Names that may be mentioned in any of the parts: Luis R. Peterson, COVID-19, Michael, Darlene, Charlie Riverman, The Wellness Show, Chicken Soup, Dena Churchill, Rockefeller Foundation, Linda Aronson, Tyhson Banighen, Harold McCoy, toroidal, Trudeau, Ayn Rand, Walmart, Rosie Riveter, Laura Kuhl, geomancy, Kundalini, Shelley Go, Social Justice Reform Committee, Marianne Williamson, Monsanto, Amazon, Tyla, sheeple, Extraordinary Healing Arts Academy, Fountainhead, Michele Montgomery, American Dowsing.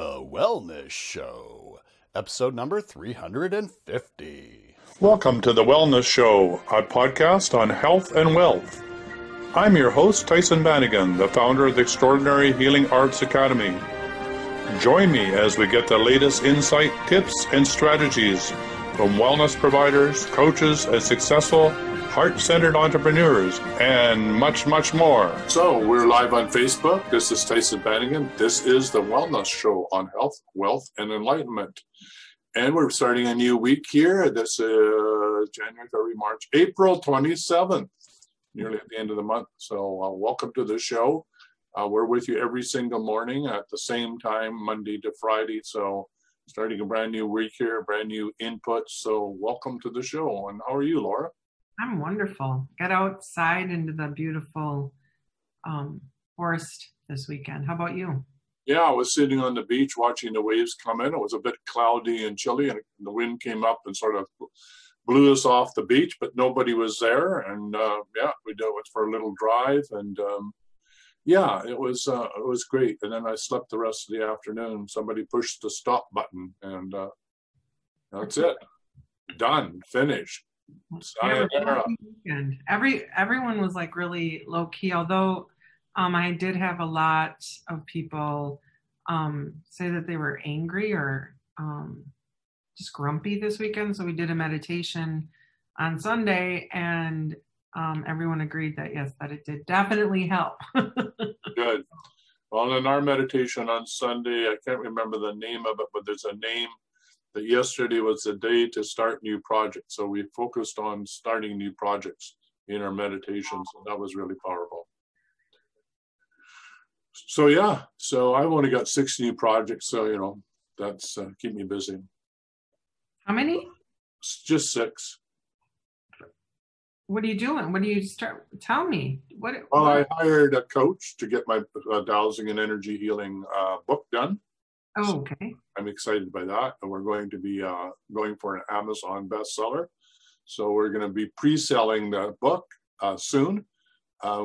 The Wellness Show, episode number 350. Welcome to The Wellness Show, a podcast on health and wealth. I'm your host, Tyhson Banighen, the founder of the Extraordinary Healing Arts Academy. Join me as we get the latest insight, tips, and strategies from wellness providers, coaches, and successful heart-centered entrepreneurs, and much, much more. So we're live on Facebook. This is Tyhson Banighen. This is The Wellness Show on health, wealth, and enlightenment. And we're starting a new week here. This is January, February, March, April 27th, nearly at the end of the month. So welcome to the show. We're with you every single morning at the same time, Monday to Friday. So starting a brand new week here, brand new input. So welcome to the show. And how are you, Laura? I'm wonderful. Got outside into the beautiful forest this weekend. How about you? Yeah, I was sitting on the beach watching the waves come in. It was a bit cloudy and chilly, and the wind came up and sort of blew us off the beach, but nobody was there. And yeah, we did it for a little drive, and yeah, it was great. And then I slept the rest of the afternoon. Somebody pushed the stop button, and that's it. Done. Finished. Everyone was like really low key, although I did have a lot of people say that they were angry or just grumpy this weekend. So we did a meditation on Sunday, and everyone agreed that yes, that it did definitely help. Good. Well, in our meditation on Sunday, I can't remember the name of it, but there's a name. That yesterday was the day to start new projects. So we focused on starting new projects in our meditations, and that was really powerful. So yeah, so I've only got 6 new projects. So, you know, that's keep me busy. How many? Just 6. What are you doing? What do you start? Tell me. Well, I hired a coach to get my dowsing and energy healing book done. Oh, okay. So I'm excited by that, and we're going to be going for an Amazon bestseller. So we're going to be pre-selling the book soon.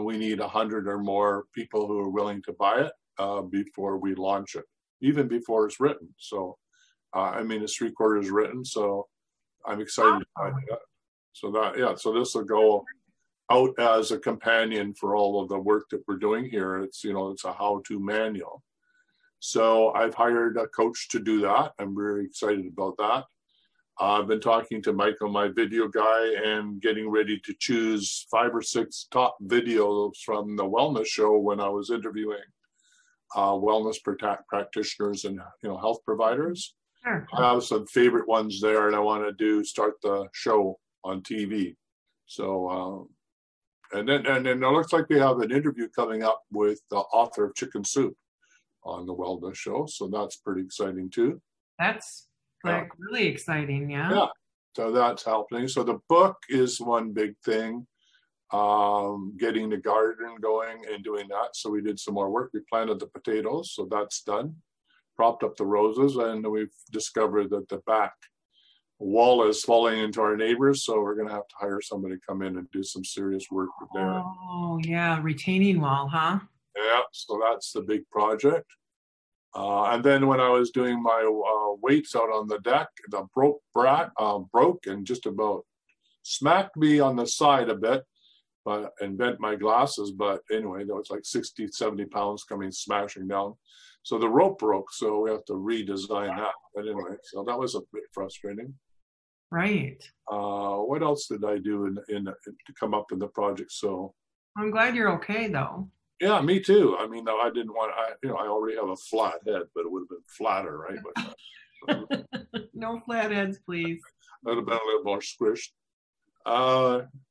We need 100 or more people who are willing to buy it before we launch it, even before it's written. So, I mean, it's 3/4 written, so I'm excited by that. So that, yeah, so this will go out as a companion for all of the work that we're doing here. It's, you know, it's a how-to manual. So I've hired a coach to do that. I'm very excited about that. I've been talking to Michael, my video guy, and getting ready to choose 5 or 6 top videos from the Wellness Show when I was interviewing wellness practitioners and, you know, health providers. Sure. I have some favorite ones there, and I want to start the show on TV. So, and then it looks like we have an interview coming up with the author of Chicken Soup on the Wellness Show, so that's pretty exciting too. That's like really exciting, yeah. Yeah, so that's happening. So the book is one big thing, getting the garden going and doing that. So we did some more work. We planted the potatoes, so that's done. Propped up the roses, and we've discovered that the back wall is falling into our neighbors, so we're going to have to hire somebody to come in and do some serious work there. Oh, yeah, retaining wall, huh? Yeah, so that's the big project. And then when I was doing my weights out on the deck, the broke and just about smacked me on the side a bit, but and bent my glasses. But anyway, that was like 60, 70 pounds coming smashing down. So the rope broke, so we have to redesign that. But anyway, so that was a bit frustrating. Right. What else did I do to come up with the project? So I'm glad you're okay, though. Yeah, me too. I mean, I didn't want you know, I already have a flat head, but it would have been flatter, right? But, no flat heads, please. That would have been a little more squished.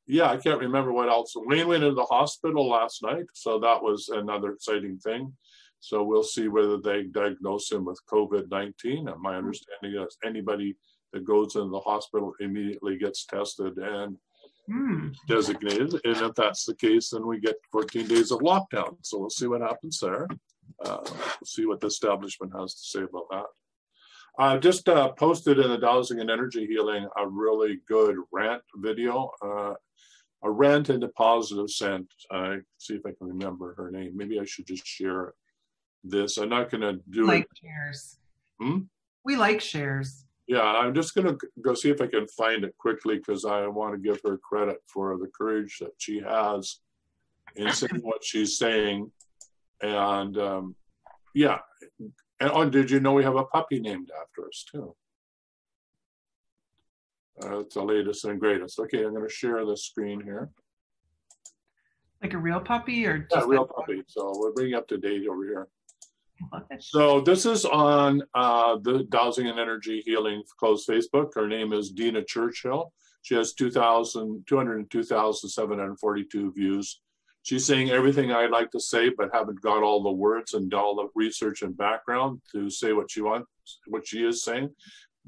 Yeah, I can't remember what else. Wayne went into the hospital last night, so that was another exciting thing. So we'll see whether they diagnose him with COVID-19. And my understanding is anybody that goes into the hospital immediately gets tested and designated, and if that's the case, then we get 14 days of lockdown. So we'll see what happens there. We'll see what the establishment has to say about that. I just posted in the Dowsing and Energy Healing a really good rant video, a rant in the positive sense. See if I can remember her name. Maybe I should just share it. this. I'm not going to do like it. Shares. Hmm? We like shares. Yeah, I'm just going to go see if I can find it quickly, because I want to give her credit for the courage that she has in saying what she's saying. And yeah. And oh, did you know we have a puppy named after us too? It's the latest and greatest. Okay, I'm going to share the screen here. Like a real puppy, or just real puppy. So we're bringing up to date over here. So this is on the Dowsing and Energy Healing Closed Facebook. Her name is Dena Churchill. She has 202,742 views. She's saying everything I'd like to say, but haven't got all the words and all the research and background to say what she wants, what she is saying.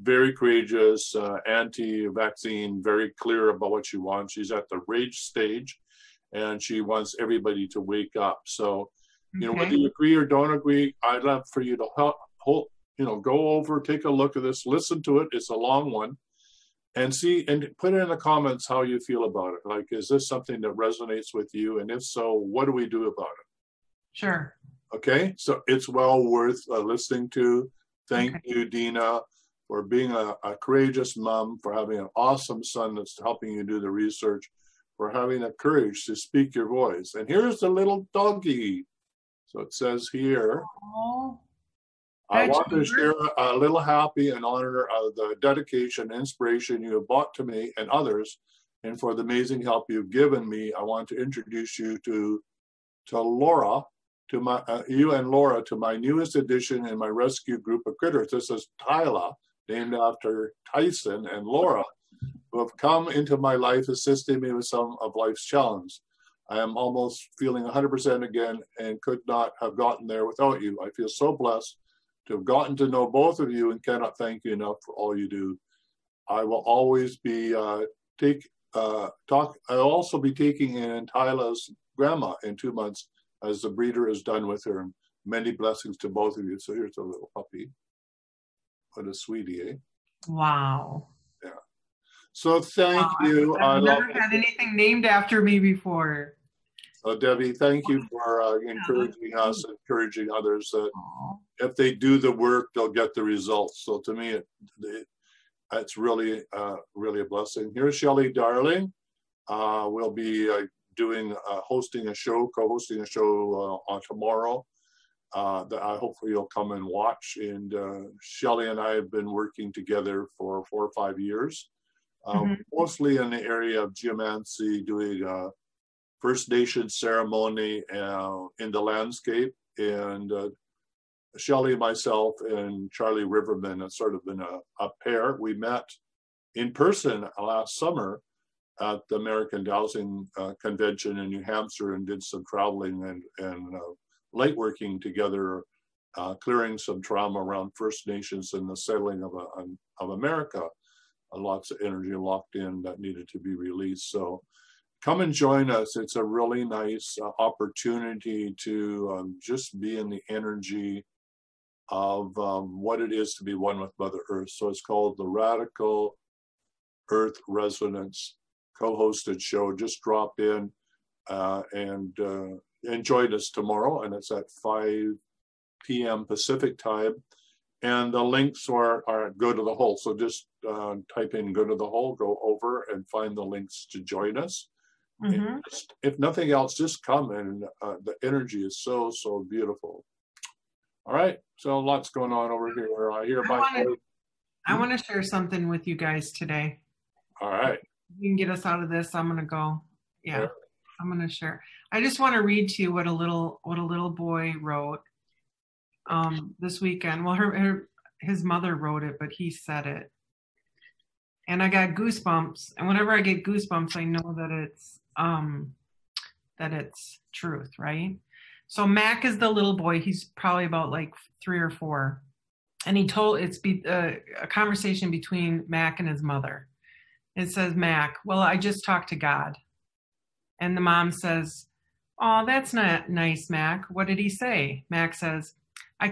Very courageous, anti-vaccine, very clear about what she wants. She's at the rage stage, and she wants everybody to wake up. So, you know, whether you agree or don't agree, I'd love for you to help, you know, go over, take a look at this, listen to it. It's a long one, and see, and put in the comments how you feel about it. Like, is this something that resonates with you? And if so, what do we do about it? Sure. Okay. So it's well worth listening to. Thank you, Dena, for being a courageous mom, for having an awesome son that's helping you do the research, for having the courage to speak your voice. And here's the little doggy. So it says here, I want to share a little happy in honor of the dedication, inspiration you have brought to me and others, and for the amazing help you've given me. I want to introduce you to you and Laura, to my newest addition in my rescue group of critters. This is Tyla, named after Tyhson and Laura, who have come into my life, assisting me with some of life's challenges. I am almost feeling 100% again and could not have gotten there without you. I feel so blessed to have gotten to know both of you and cannot thank you enough for all you do. I will always be taking in Tyla's grandma in 2 months as the breeder is done with her. And many blessings to both of you. So here's a little puppy. What a sweetie, eh? Wow. Yeah. So thank you. I've never had anything named after me before. So Debbie, thank you for encouraging us, encouraging others that if they do the work, they'll get the results. So to me, it's really, really a blessing. Here's Shelley, darling. We'll be co-hosting a show on tomorrow. That I hopefully you'll come and watch. And Shelley and I have been working together for 4 or 5 years. Mostly in the area of geomancy, doing First Nation ceremony in the landscape. And Shelley, myself, and Charlie Riverman have sort of been a pair. We met in person last summer at the American Dowsing Convention in New Hampshire, and did some traveling and light working together, clearing some trauma around First Nations and the settling of America. Lots of energy locked in that needed to be released. So come and join us. It's a really nice opportunity to just be in the energy of what it is to be one with Mother Earth. So it's called the Radical Earth Resonance co-hosted show. Just drop in and join us tomorrow. And it's at 5 p.m. Pacific time. And the links are Go to the Hole. So just type in Go to the Hole, go over and find the links to join us. And just, if nothing else, just come, and the energy is so, so beautiful. All right. So lots going on over here. I want to share something with you guys today. All right. If you can get us out of this, I'm going to go. Yeah, sure. I'm going to share. I just want to read to you what a little boy wrote. This weekend. Well, his mother wrote it, but he said it. And I got goosebumps. And whenever I get goosebumps, I know that it's truth, right? So Mac is the little boy. He's probably about like 3 or 4. And he told, it's a conversation between Mac and his mother. It says, Mac, well, I just talked to God. And the mom says, oh, that's not nice, Mac. What did he say? Mac says, I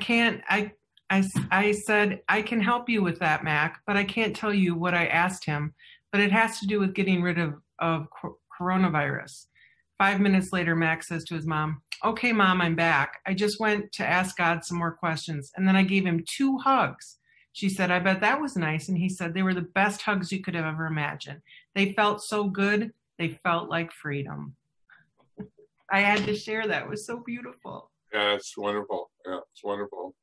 said, I can help you with that, Mac, but I can't tell you what I asked him, but it has to do with getting rid of coronavirus. 5 minutes later, Max says to his mom, "Okay, Mom, I'm back. I just went to ask God some more questions. And then I gave him 2 hugs. She said, "I bet that was nice." And he said, "They were the best hugs you could have ever imagined. They felt so good. They felt like freedom." I had to share that. It was so beautiful. Yeah, it's wonderful. Yeah, it's wonderful.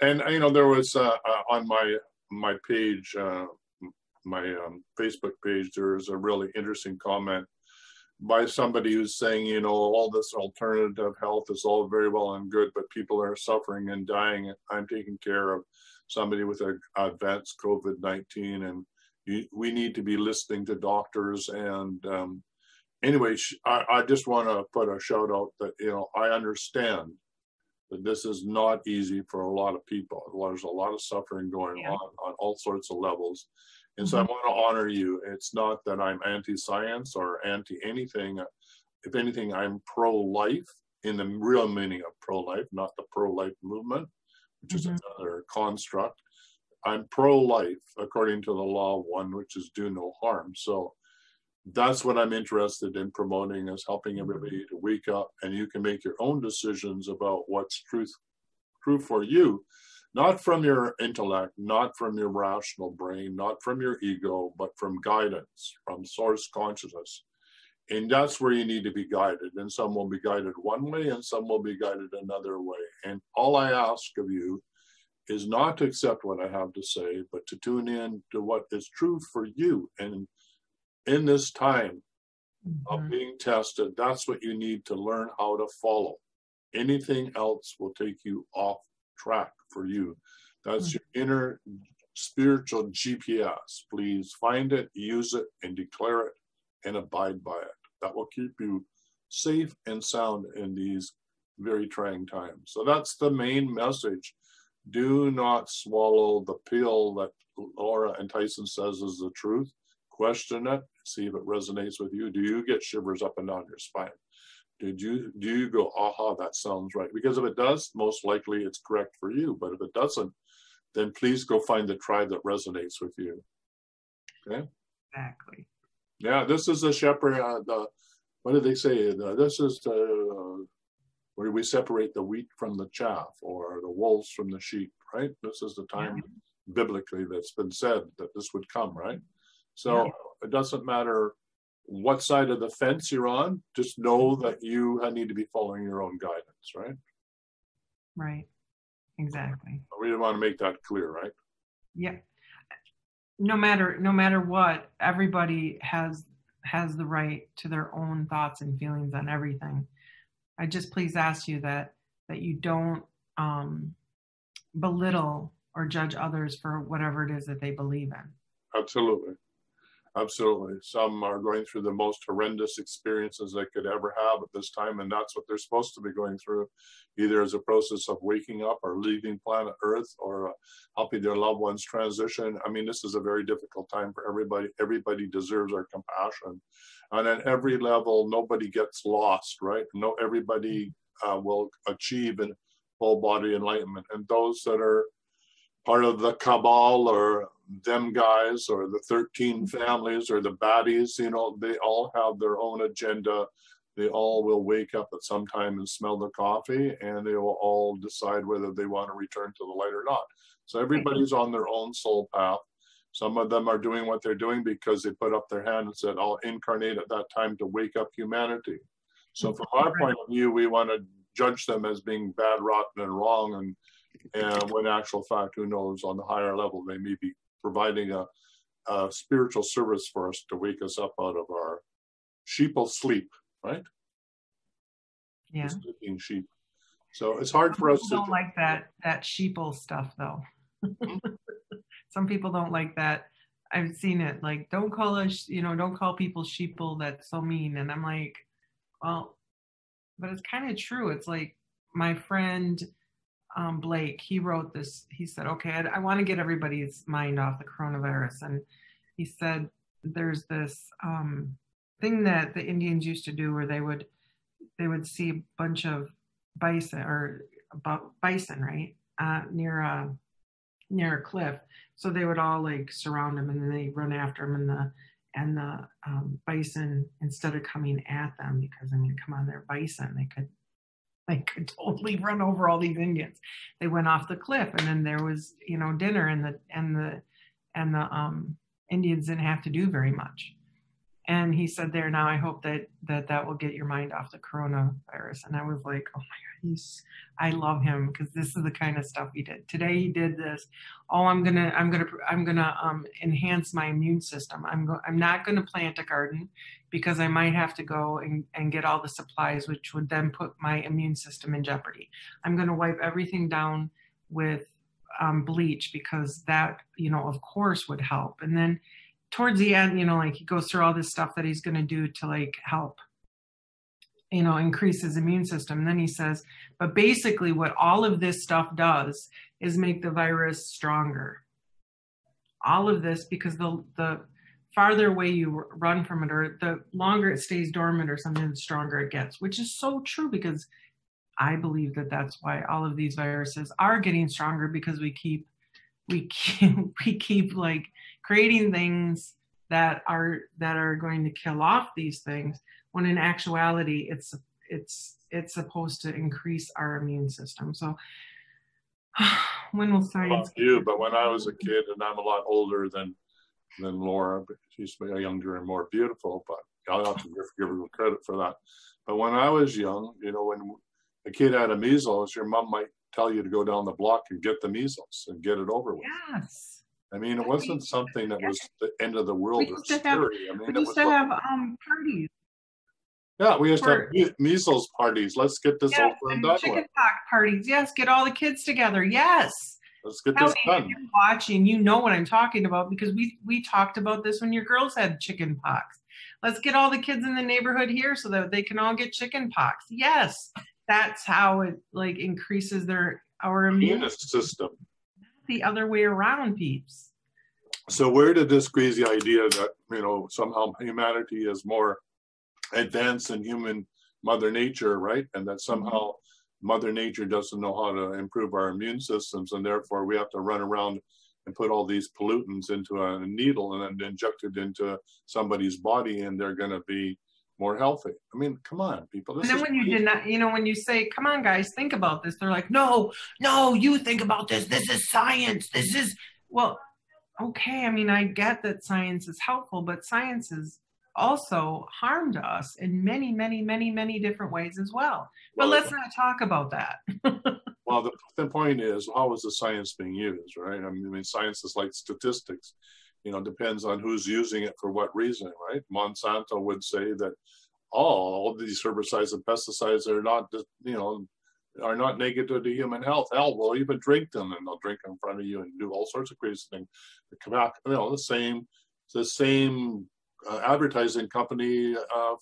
And, you know, there was on my page, my Facebook page, there was a really interesting comment by somebody who's saying, you know, all this alternative health is all very well and good, but people are suffering and dying. I'm taking care of somebody with an advanced COVID-19, and we need to be listening to doctors. And anyway, I just want to put a shout out that, you know, I understand that this is not easy for a lot of people. There's a lot of suffering going on all sorts of levels. And so I want to honor you. It's not that I'm anti-science or anti-anything. If anything, I'm pro-life in the real meaning of pro-life, not the pro-life movement, which is another construct. I'm pro-life according to the law of one, which is do no harm. So that's what I'm interested in promoting, is helping everybody to wake up, and you can make your own decisions about what's true for you. Not from your intellect, not from your rational brain, not from your ego, but from guidance, from source consciousness. And that's where you need to be guided. And some will be guided one way and some will be guided another way. And all I ask of you is not to accept what I have to say, but to tune in to what is true for you. And in this time of being tested, that's what you need to learn how to follow. Anything else will take you off track for you. That's your inner spiritual GPS. Please find it, use it, and declare it, and abide by it. That will keep you safe and sound in these very trying times. So that's the main message. Do not swallow the pill that Laura and Tyhson says is the truth. Question it, see if it resonates with you. Do you get shivers up and down your spine? Do you go, aha, that sounds right? Because if it does, most likely it's correct for you. But if it doesn't, then please go find the tribe that resonates with you. Okay? Exactly. Yeah, this is the shepherd. What did they say? This is the where we separate the wheat from the chaff, or the wolves from the sheep, right? This is the time biblically that's been said that this would come, right? So it doesn't matter what side of the fence you're on, just know that you need to be following your own guidance, right? Right, exactly. We want to make that clear, right? Yeah. No matter what, everybody has the right to their own thoughts and feelings on everything. I just please ask you that you don't belittle or judge others for whatever it is that they believe in. Absolutely. Absolutely. Some are going through the most horrendous experiences they could ever have at this time, and that's what they're supposed to be going through, either as a process of waking up or leaving planet Earth, or helping their loved ones transition. I mean, this is a very difficult time for everybody. Everybody deserves our compassion. And at every level, nobody gets lost, right? No, everybody will achieve a full-body enlightenment. And those that are part of the cabal, or them guys, or the 13 families, or the baddies, you know, they all have their own agenda. They all will wake up at some time and smell the coffee, and they will all decide whether they want to return to the light or not. So everybody's on their own soul path. Some of them are doing what they're doing because they put up their hand and said, "I'll incarnate at that time to wake up humanity." So from our point of view, we want to judge them as being bad, rotten, and wrong, and when actual fact, who knows, on the higher level, they may be providing a spiritual service for us to wake us up out of our sheeple sleep, right? Yeah. Sleeping sheep. So it's hard for us to... Some people don't like that sheeple stuff, though. Some people don't like that. I've seen it, like, don't call people sheeple, that's so mean. And I'm like, well, but it's kind of true. It's like my friend... Blake, he wrote this. He said, "Okay, I want to get everybody's mind off the coronavirus." And he said, "There's this thing that the Indians used to do where they would see a bunch of bison, right, near a cliff. So they would all like surround them, and then they run after them, and the and the bison, instead of coming at them, because I mean, come on, they're bison, they could totally run over all these Indians. They went off the cliff, and then there was, you know, dinner, and the Indians didn't have to do very much. And he said, there, now I hope that will get your mind off the coronavirus. And I was like, oh my God, I love him, because this is the kind of stuff he did. Today he did this. Oh, I'm gonna enhance my immune system. I'm not gonna plant a garden, because I might have to go and get all the supplies, which would then put my immune system in jeopardy. I'm gonna wipe everything down with bleach, because that, you know, of course would help. And then towards the end, you know, like he goes through all this stuff that he's going to do to like help, you know, increase his immune system. And then he says, but basically what all of this stuff does is make the virus stronger. All of this, because the farther away you run from it, or the longer it stays dormant or something, the stronger it gets, which is so true, because I believe that that's why all of these viruses are getting stronger, because we keep like creating things that are going to kill off these things, when in actuality it's supposed to increase our immune system. So when will science? But when I was a kid, and I'm a lot older than Laura, but she's younger and more beautiful, but I'll have to give her credit for that. But when I was young, you know, when a kid had a measles, your mom might tell you to go down the block and get the measles and get it over with. Yes. I mean, it wasn't something that was the end of the world or scary. I mean, we used to have parties. Yeah, we used to have measles parties. Let's get this over and done with. Chicken pox parties. Yes, get all the kids together. Yes. Let's get this done. If you're watching, you know what I'm talking about, because we talked about this when your girls had chicken pox. Let's get all the kids in the neighborhood here so that they can all get chicken pox. Yes. That's how it like increases our immune system. The other way around, peeps. So where did this crazy idea that, you know, somehow humanity is more advanced than human Mother Nature, right? And that somehow Mother Nature doesn't know how to improve our immune systems, and therefore we have to run around and put all these pollutants into a needle and then inject it into somebody's body, and they're going to be more healthy. I mean, come on, people. And then when you deny, you know, when you say, come on, guys, think about this, they're like, no, you think about this. This is science. This is, well, okay. I mean, I get that science is helpful, but science has also harmed us in many, many, many, many different ways as well. But let's not talk about that. Well, the point is, how is the science being used, right? I mean, science is like statistics. You know, depends on who's using it for what reason, right? Monsanto would say that all these herbicides and pesticides are not negative to human health. Hell, we'll even drink them, and they'll drink in front of you and do all sorts of crazy things. The same advertising company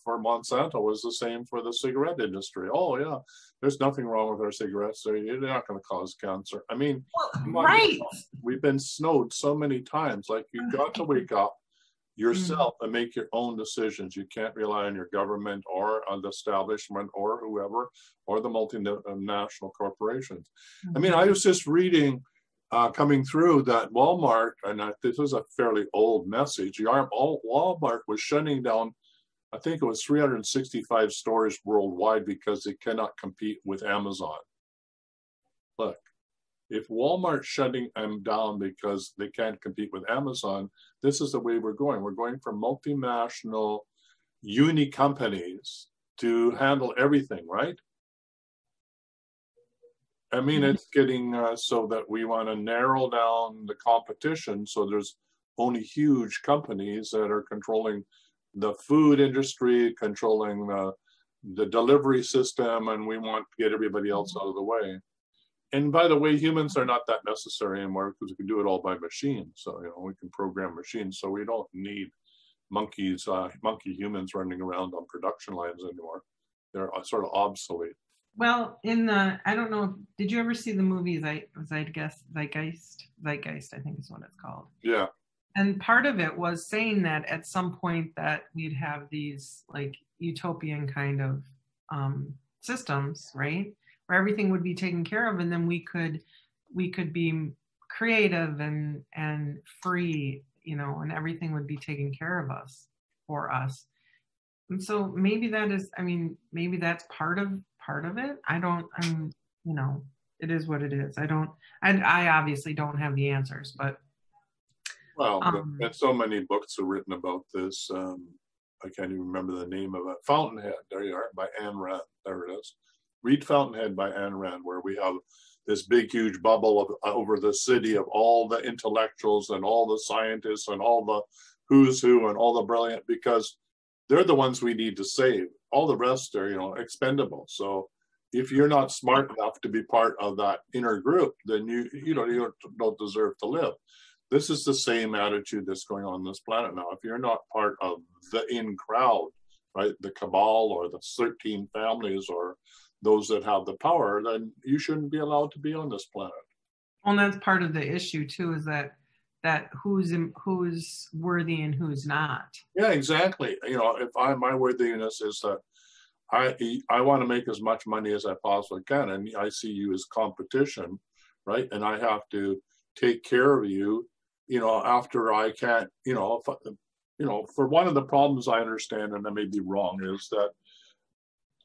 for Monsanto was the same for the cigarette industry. Oh yeah, there's nothing wrong with our cigarettes. They're not going to cause cancer. I mean, right? We've been snowed so many times. Like, you've got to wake up yourself and make your own decisions. You can't rely on your government or on the establishment or whoever or the multinational corporations. I mean, I was just reading. Coming through that Walmart, and this is a fairly old message, Walmart was shutting down, I think it was 365 stores worldwide, because they cannot compete with Amazon. Look, if Walmart's shutting them down because they can't compete with Amazon, this is the way we're going. We're going from multinational uni companies to handle everything, right? I mean, it's getting so that we want to narrow down the competition, so there's only huge companies that are controlling the food industry, controlling the delivery system, and we want to get everybody else out of the way. And by the way, humans are not that necessary anymore, because we can do it all by machine. So, you know, we can program machines, so we don't need monkey humans running around on production lines anymore. They're sort of obsolete. Well, I don't know, did you ever see the movie Zeitgeist, I think is what it's called. Yeah. And part of it was saying that at some point that we'd have these like utopian kind of systems, right? Where everything would be taken care of, and then we could be creative and free, you know, and everything would be taken care of us. for us. And so maybe that is, I mean, maybe that's part of it. I'm, you know, it is what it is. I obviously don't have the answers, but. Well, but so many books are written about this. I can't even remember the name of it. Fountainhead, there you are, by Ayn Rand. There it is. Read Fountainhead by Ayn Rand, where we have this big, huge bubble of over the city of all the intellectuals and all the scientists and all the who's who and all the brilliant, because they're the ones we need to save. All the rest are, you know, expendable. So if you're not smart enough to be part of that inner group, then you don't deserve to live. This is the same attitude that's going on this planet now. If you're not part of the in crowd, right, the cabal or the 13 families or those that have the power, then you shouldn't be allowed to be on this planet. Well, and that's part of the issue too, is that who's worthy and who's not. Yeah, exactly. You know, if my worthiness is that I want to make as much money as I possibly can, and I see you as competition, right? And I have to take care of you, you know, after I can't, you know, for one of the problems I understand, and I may be wrong, is that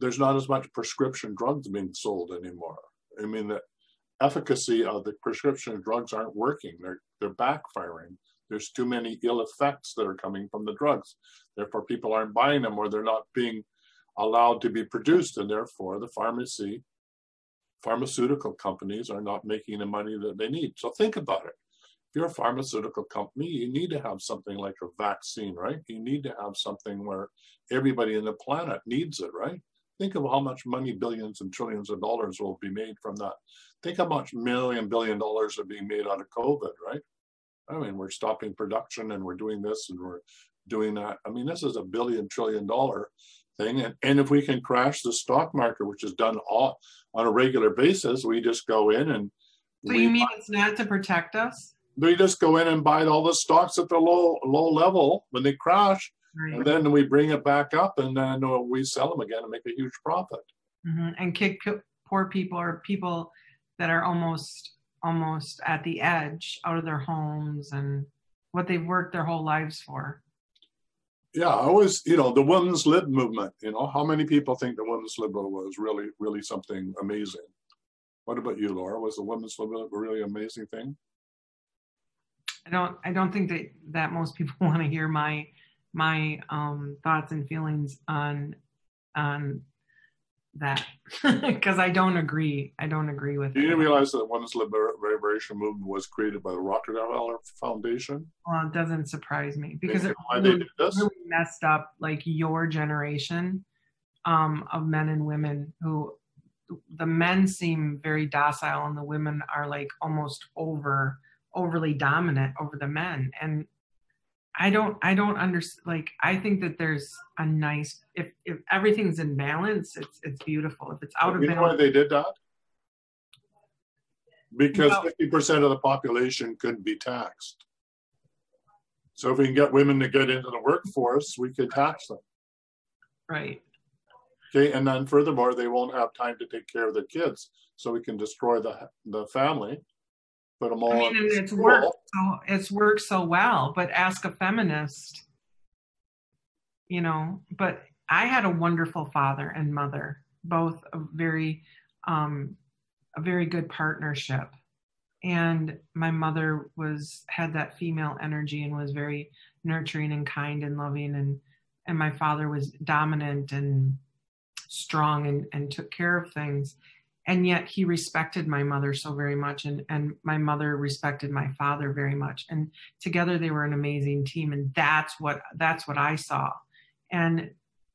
there's not as much prescription drugs being sold anymore. I mean, the efficacy of the prescription drugs aren't working. They're backfiring. There's too many ill effects that are coming from the drugs. Therefore, people aren't buying them, or they're not being allowed to be produced. And therefore, the pharmaceutical companies are not making the money that they need. So think about it. If you're a pharmaceutical company, you need to have something like a vaccine, right? You need to have something where everybody in the planet needs it, right? Think of how much money, billions and trillions of dollars, will be made from that. Think how much $1 billion are being made out of COVID, right? I mean, we're stopping production and we're doing this and we're doing that. I mean, this is $1 billion, trillion thing. And if we can crash the stock market, which is done all on a regular basis, we just go in and... So you mean it's not to protect us? We just go in and buy all the stocks at the low level when they crash. Right. And then we bring it back up, and then we sell them again and make a huge profit. Mm-hmm. And kick poor people, or people that are almost at the edge, out of their homes and what they've worked their whole lives for. Yeah, I always, you know, the women's lib movement, you know, how many people think the women's lib was really, really something amazing? What about you, Laura? Was the women's lib a really amazing thing? I don't think that most people want to hear my thoughts and feelings on that, because I don't agree with it. You didn't realize that the Women's Liberation Movement was created by the Rockefeller Foundation? Well, it doesn't surprise me, because it really messed up, like, your generation of men and women who, the men seem very docile and the women are like almost overly dominant over the men. And I don't understand. Like, I think that there's a nice, if everything's in balance, it's beautiful. If it's out of balance. You know why they did that? Because 50% of the population couldn't be taxed. So if we can get women to get into the workforce, we could tax them. Right. Okay, and then furthermore, they won't have time to take care of their kids. So we can destroy the family. But I'm all, I mean, and it's worked so well, but ask a feminist, you know. But I had a wonderful father and mother, both a very good partnership. And my mother had that female energy and was very nurturing and kind and loving, and my father was dominant and strong and took care of things. And yet he respected my mother so very much, and my mother respected my father very much. And together they were an amazing team, and that's what I saw. And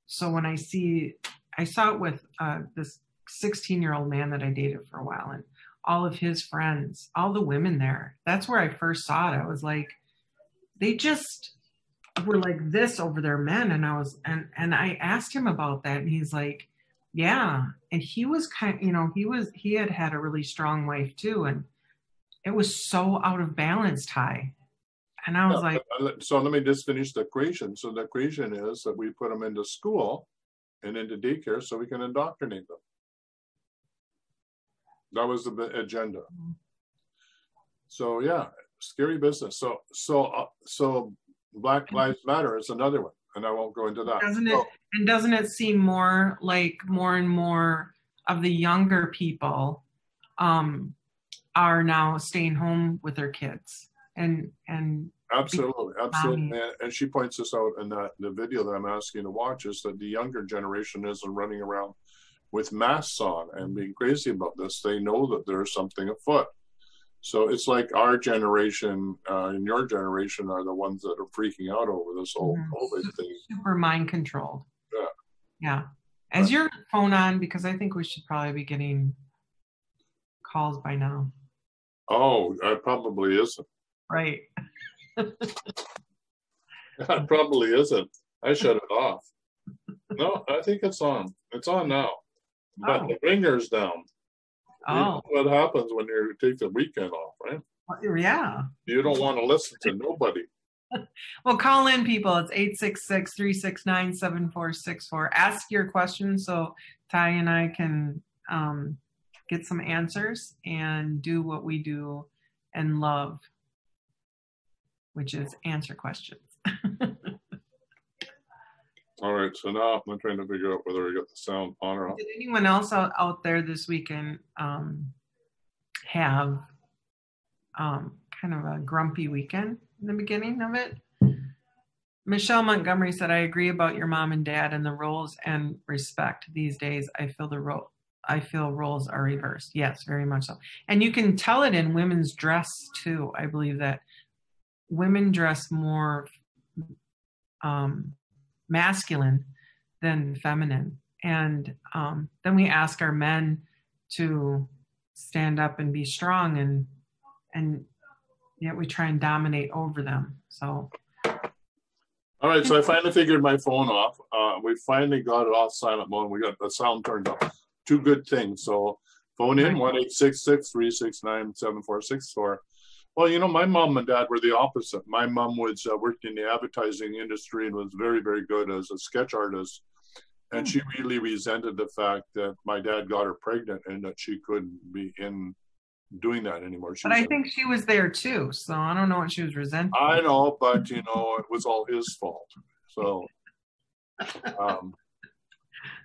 so when I saw it with this 16-year-old man that I dated for a while, and all of his friends, all the women there, that's where I first saw it. I was like, they just were like this over their men. And I asked him about that, and he's like, yeah. And he was he had a really strong wife too. And it was so out of balance, Ty. And I was like. So let me just finish the equation. So the equation is that we put them into school and into daycare so we can indoctrinate them. That was the agenda. Mm-hmm. So yeah, scary business. So Black Lives Matter is another one. and I won't go into that. Doesn't it seem more like more and more of the younger people are now staying home with their kids and absolutely. And she points this out in the video that I'm asking you to watch, is that the younger generation isn't running around with masks on and being crazy about this. They know that there's something afoot. So it's like our generation and your generation are the ones that are freaking out over this whole COVID thing. Super mind controlled. Yeah. Yeah. Is your phone on? Because I think we should probably be getting calls by now. Oh, it probably isn't. Right. It probably isn't. I shut it off. No, I think it's on. It's on now. But the ringer's down. Oh. You know what happens when you take the weekend off, right? Yeah. You don't want to listen to nobody. Well, call in, people. It's 866-369-7464. Ask your question so Ty and I can get some answers and do what we do and love, which is answer questions. All right, so now I'm trying to figure out whether we got the sound on or off. Did anyone else out there this weekend have kind of a grumpy weekend in the beginning of it? Michele Montgomery said, I agree about your mom and dad and the roles and respect these days. I feel roles are reversed. Yes, very much so. And you can tell it in women's dress too. I believe that women dress more masculine than feminine, and then we ask our men to stand up and be strong, and yet we try and dominate over them. So all right, so I finally figured my phone off. We finally got it off silent mode. We got the sound turned up. Two good things. So phone in 1-866-369-7464. Well, you know, my mom and dad were the opposite. My mom was worked in the advertising industry and was very, very good as a sketch artist. And she really resented the fact that my dad got her pregnant and that she couldn't be in doing that anymore. But I think she was there too. So I don't know what she was resenting. I know, but you know, it was all his fault. So,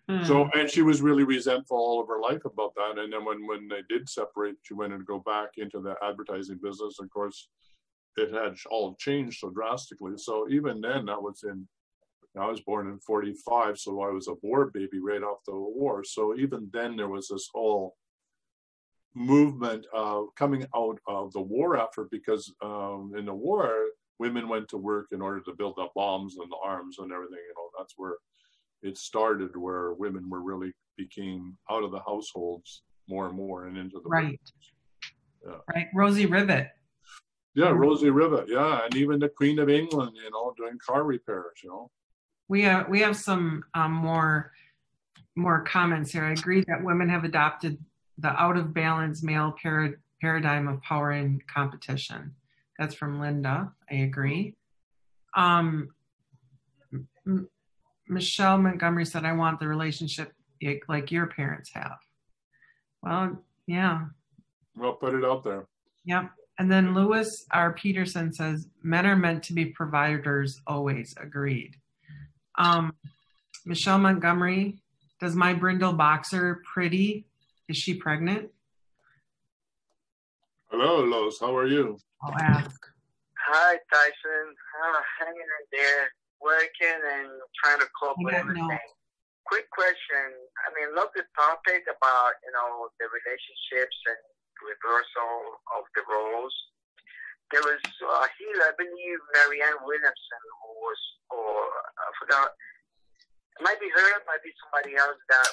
and she was really resentful all of her life about that. And then when they did separate, she went and go back into the advertising business. Of course, it had all changed so drastically. So even then, I was born in 45, so I was a war baby right off the war. So even then, there was this whole movement coming out of the war effort, because in the war, women went to work in order to build up bombs and the arms and everything. You know, that's where it started, where women were really became out of the households more and more and into the workplace. Yeah. Right. Rosie Riveter. Yeah, Rosie Riveter. Yeah, and even the Queen of England, you know, doing car repairs. You know, we have some more comments here. I agree that women have adopted the out of balance male paradigm of power and competition. That's from Linda. I agree. Michele Montgomery said, I want the relationship like your parents have. Well, yeah. Well, put it out there. Yep. And then Luis R. Peterson says, men are meant to be providers always. Agreed. Michele Montgomery, does my brindle boxer pretty? Is she pregnant? Hello, Los. How are you? I'll ask. Hi, Tyson. I'm hanging in there, working and trying to cope with everything. Quick question. I mean, love the topic about, you know, the relationships and reversal of the roles. There was a healer, I believe, Marianne Williamson, who was, I forgot, it might be her, it might be somebody else, that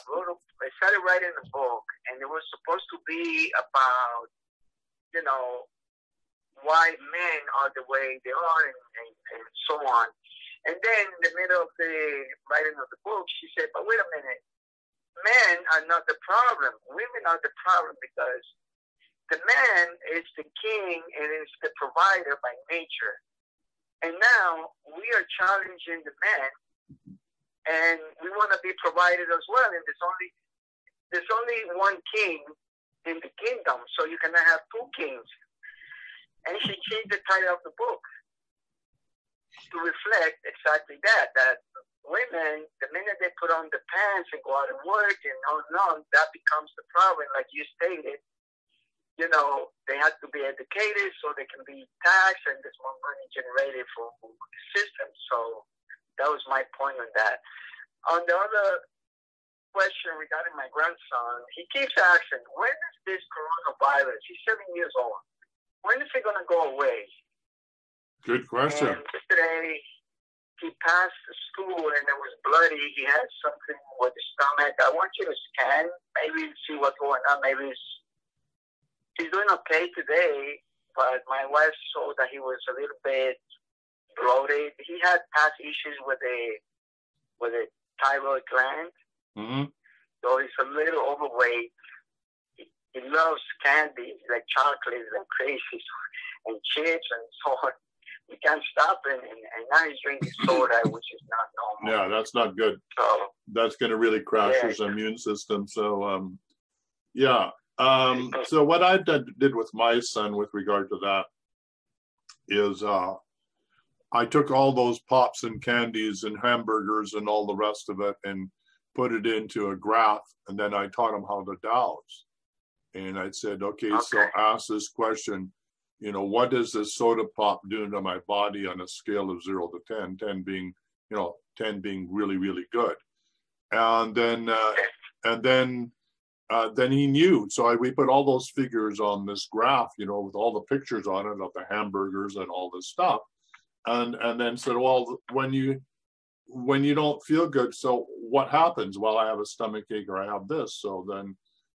started writing a book, and it was supposed to be about, you know, why men are the way they are and so on. And then in the middle of the writing of the book, she said, but wait a minute, men are not the problem. Women are the problem, because the man is the king and is the provider by nature. And now we are challenging the men, and we want to be provided as well. And there's only one king in the kingdom, so you cannot have two kings. And she changed the title of the book. to reflect exactly that women, the minute they put on the pants and go out and work and on, that becomes the problem. Like you stated, you know, they have to be educated so they can be taxed and there's more money generated for the system. So that was my point on that. On the other question regarding my grandson, he keeps asking, when is this coronavirus? He's 7 years old. When is it going to go away? Good question. And yesterday, he passed the school and it was bloody. He had something with his stomach. I want you to scan, maybe see what's going on. Maybe he's doing okay today, but my wife saw that he was a little bit bloated. He had past issues with a thyroid gland. Mm-hmm. So he's a little overweight. He loves candy, like chocolate, like crazy, and chips and so on. He can't stop it, and now he's drinking soda, which is not normal. Yeah, that's not good. So that's going to really crash his immune system. So, so what I did with my son with regard to that is I took all those pops and candies and hamburgers and all the rest of it and put it into a graph, and then I taught him how to douse. And I said, okay, so ask this question, you know, what does this soda pop do to my body on a scale of 0 to 10, 10 being, you know, 10 being really, really good. And then, he knew. So we put all those figures on this graph, you know, with all the pictures on it of the hamburgers and all this stuff. And then said, well, when you don't feel good, so what happens? Well, I have a stomach ache or I have this.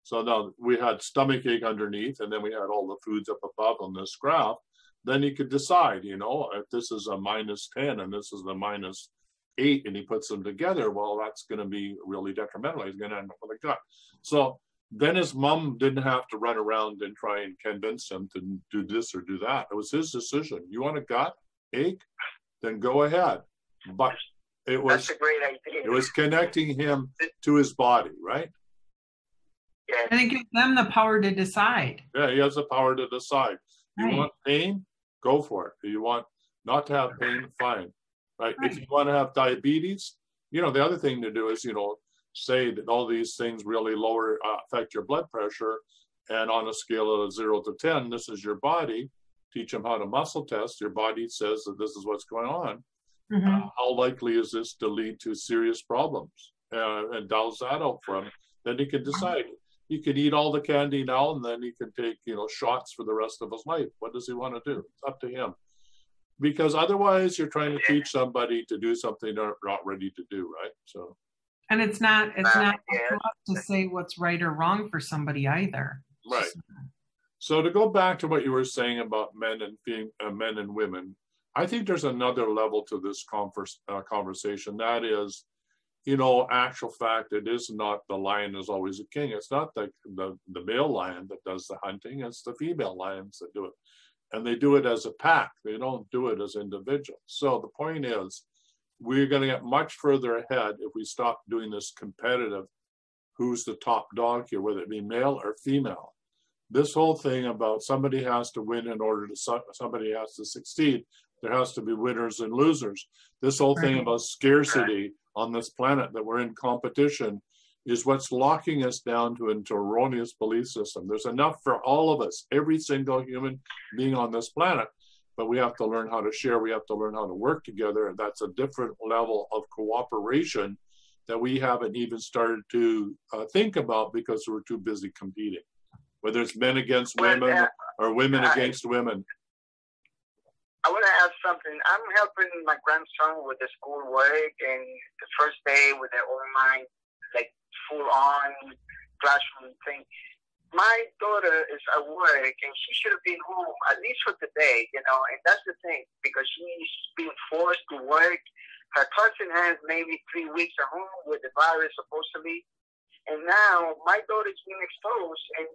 So now we had stomach ache underneath, and then we had all the foods up above on this graph. Then he could decide, you know, if this is a -10 and this is the -8, and he puts them together, well, that's going to be really detrimental. He's going to end up with a gut. So then his mom didn't have to run around and try and convince him to do this or do that. It was his decision. You want a gut ache? Then go ahead. But it was, that's a great idea. It was connecting him to his body, right? Yes. And it gives them the power to decide. Yeah, he has the power to decide. You want pain? Go for it. If you want not to have pain? Fine. Right. If you want to have diabetes, you know, the other thing to do is, you know, say that all these things really lower, affect your blood pressure. And on a scale of 0 to 10, this is your body. Teach them how to muscle test. Your body says that this is what's going on. Mm-hmm. How likely is this to lead to serious problems? And douse that out for him. Then he can decide. He could eat all the candy now, and then he can take, you know, shots for the rest of his life. What does he want to do? It's up to him. Because otherwise, you're trying to teach somebody to do something they're not ready to do, right? So, and it's not to say what's right or wrong for somebody either. Right. So to go back to what you were saying about men and women, I think there's another level to this conversation. That is, you know, actual fact, it is not the lion is always a king. It's not the male lion that does the hunting. It's the female lions that do it. And they do it as a pack. They don't do it as individuals. So the point is, we're going to get much further ahead if we stop doing this competitive, who's the top dog here, whether it be male or female. This whole thing about somebody has to win in order to somebody has to succeed. There has to be winners and losers. This whole thing about scarcity on this planet, that we're in competition, is what's locking us down to an erroneous belief system. There's enough for all of us, every single human being on this planet, but we have to learn how to share, we have to learn how to work together, and that's a different level of cooperation that we haven't even started to think about because we're too busy competing, whether it's men against women or women against women. I want to ask something. I'm helping my grandson with the schoolwork, and the first day with their online, like full-on classroom thing. My daughter is at work, and she should have been home at least for today, you know. And that's the thing, because she's been forced to work. Her cousin has maybe 3 weeks at home with the virus, supposedly, and now my daughter's being exposed, and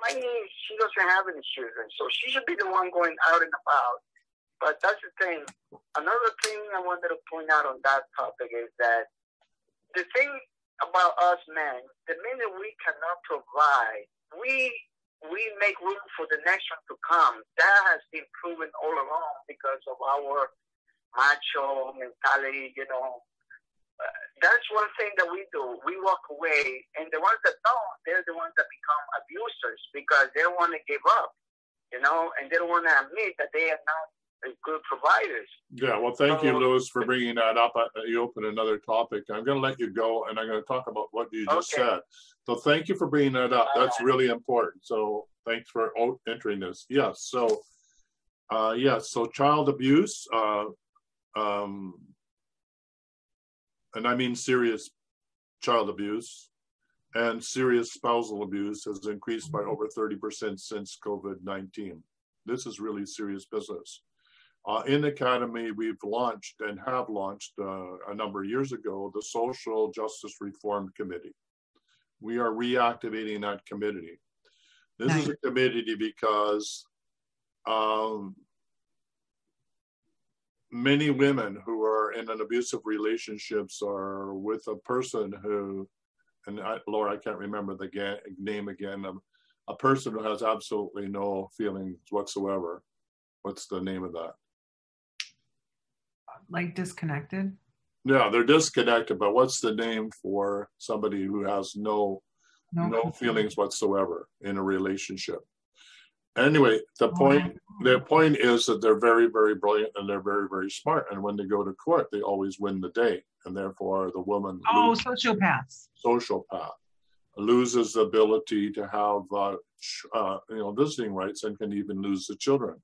my niece, she doesn't have any children, so she should be the one going out and about. But that's the thing. Another thing I wanted to point out on that topic is that the thing about us men, the minute we cannot provide, we we make room for the next one to come. That has been proven all along because of our macho mentality, you know. That's one thing that we do. We walk away, and the ones that don't, they're the ones that become abusers because they don't want to give up, you know, and they don't want to admit that they are not good providers. Yeah, well, thank you, Luis, for bringing that up. You opened another topic. I'm going to let you go, and I'm going to talk about what you just said. So thank you for bringing that up. That's really important. So thanks for entering this. Yes, so, so child abuse, and I mean serious child abuse and serious spousal abuse has increased by over 30% since COVID-19. This is really serious business. In the Academy, we've launched and have launched a number of years ago, the Social Justice Reform Committee. We are reactivating that committee. This is a committee because many women who are in an abusive relationships are with a person who, and Laura, I can't remember the name again, a person who has absolutely no feelings whatsoever. What's the name of that? Like disconnected? Yeah, they're disconnected, but what's the name for somebody who has no feelings whatsoever in a relationship? Anyway, the point is that they're very, very brilliant and they're very, very smart. And when they go to court, they always win the day. And therefore the woman sociopaths. Sociopath loses the ability to have visiting rights and can even lose the children.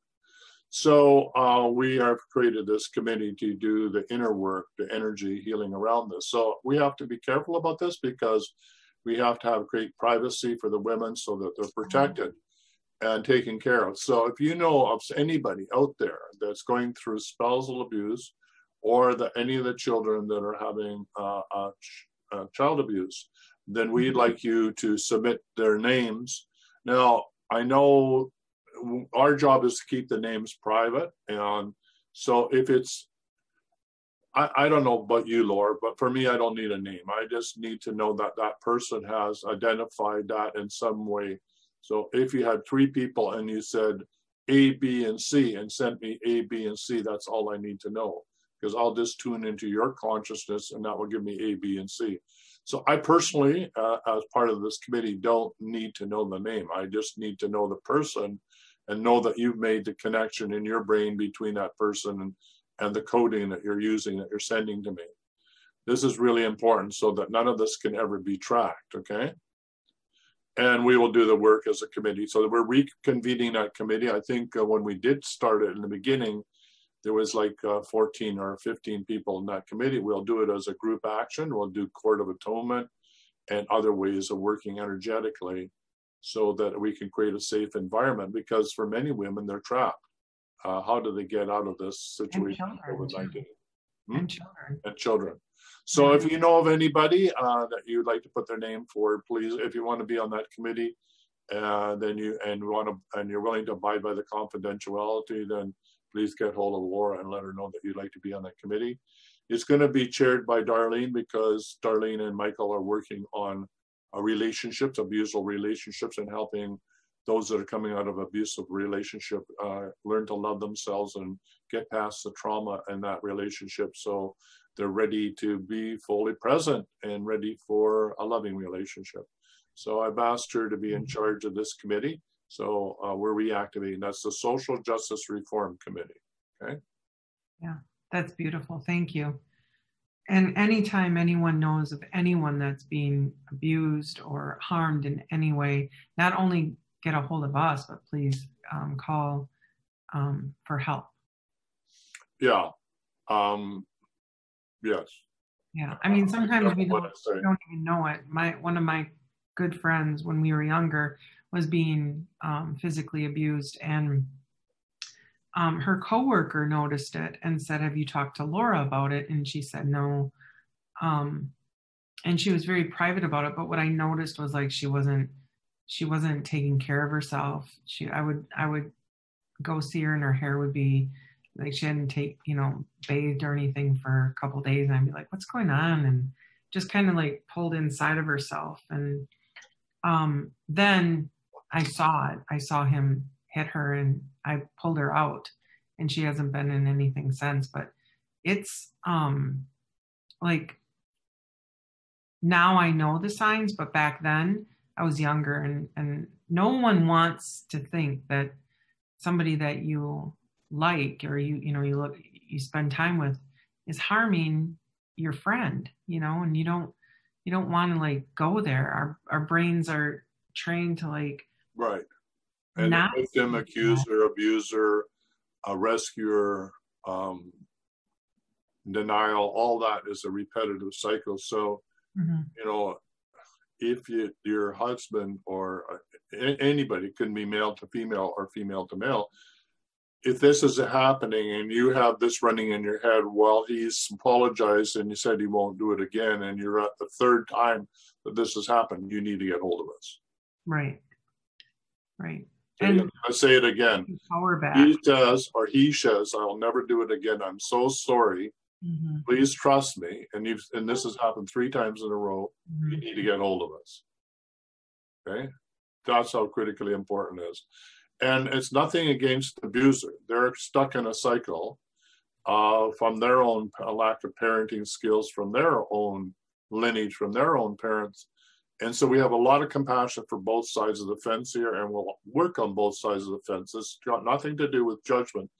So we have created this committee to do the inner work, the energy healing around this. So we have to be careful about this because we have to create privacy for the women so that they're protected and taken care of. So if you know of anybody out there that's going through spousal abuse or any of the children that are having child abuse, then we'd like you to submit their names. Now, I know our job is to keep the names private, and so if it's, I don't know about you, Laura, but for me, I don't need a name. I just need to know that that person has identified that in some way. So if you had three people and you said A, B, and C, and sent me A, B, and C, that's all I need to know, because I'll just tune into your consciousness and that will give me A, B, and C. So I personally, as part of this committee, don't need to know the name. I just need to know the person and know that you've made the connection in your brain between that person and the coding that you're using, that you're sending to me. This is really important so that none of this can ever be tracked, okay? And we will do the work as a committee. So we're reconvening that committee. I think when we did start it in the beginning, there was like 14 or 15 people in that committee. We'll do it as a group action. We'll do Court of Atonement and other ways of working energetically so that we can create a safe environment, because for many women, they're trapped. How do they get out of this situation? And children. And children. So if you know of anybody that you'd like to put their name forward, please, if you want to be on that committee, and you're willing to abide by the confidentiality, then please get hold of Laura and let her know that you'd like to be on that committee. It's going to be chaired by Darlene, because Darlene and Michael are working on relationships, abusive relationships, and helping those that are coming out of abusive relationship learn to love themselves and get past the trauma in that relationship so they're ready to be fully present and ready for a loving relationship. So I've asked her to be in charge of this committee. So we're reactivating. That's the Social Justice Reform Committee, okay? Yeah, that's beautiful. Thank you. And anytime anyone knows of anyone that's being abused or harmed in any way, not only get a hold of us, but please call for help. Yeah. Yes. Yeah. I mean, sometimes we don't even know it. One of my good friends, when we were younger, was being physically abused, and her coworker noticed it and said, "Have you talked to Laura about it?" And she said no, and she was very private about it. But what I noticed was, like, she wasn't taking care of herself. I would go see her, and her hair would be like she hadn't bathed or anything for a couple of days, and I'd be like, "What's going on?" And just kind of like pulled inside of herself, and then I saw it. I saw him hit her and I pulled her out, and she hasn't been in anything since. But it's like, now I know the signs, but back then I was younger, and no one wants to think that somebody that you like, or you spend time with, is harming your friend, and you don't want to like go there. Our brains are trained to like, right. And not a victim, accuser, abuser, a rescuer, denial, all that is a repetitive cycle. So, mm-hmm. If your husband or anybody, it can be male to female or female to male, if this is happening and you have this running in your head, well, he's apologized and he said he won't do it again, and you're at the third time that this has happened, you need to get hold of us. Right. Right. And I say it again. Power back. He does, or he says, I'll never do it again. I'm so sorry. Mm-hmm. Please trust me. And this has happened 3 times in a row. Mm-hmm. You need to get hold of us. Okay? That's how critically important it is. And it's nothing against the abuser. They're stuck in a cycle from their own lack of parenting skills, from their own lineage, from their own parents. And so we have a lot of compassion for both sides of the fence here, and we'll work on both sides of the fence. It's got nothing to do with judgment.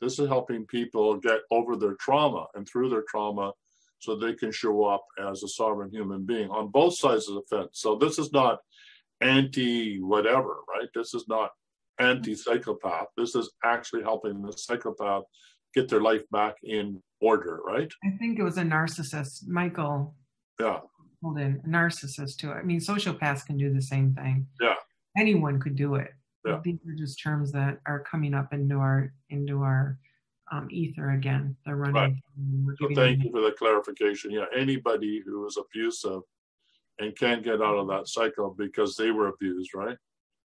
This is helping people get over their trauma and through their trauma so they can show up as a sovereign human being on both sides of the fence. So this is not anti-whatever, right? This is not anti-psychopath. This is actually helping the psychopath get their life back in order, right? I think it was a narcissist, Michael. Yeah. A narcissist too. I mean, sociopaths can do the same thing. Yeah. Anyone could do it. Yeah. These are just terms that are coming up into our ether again. They're running. Right. So thank you for the clarification. Yeah. Anybody who is abusive and can't get out of that cycle because they were abused, right?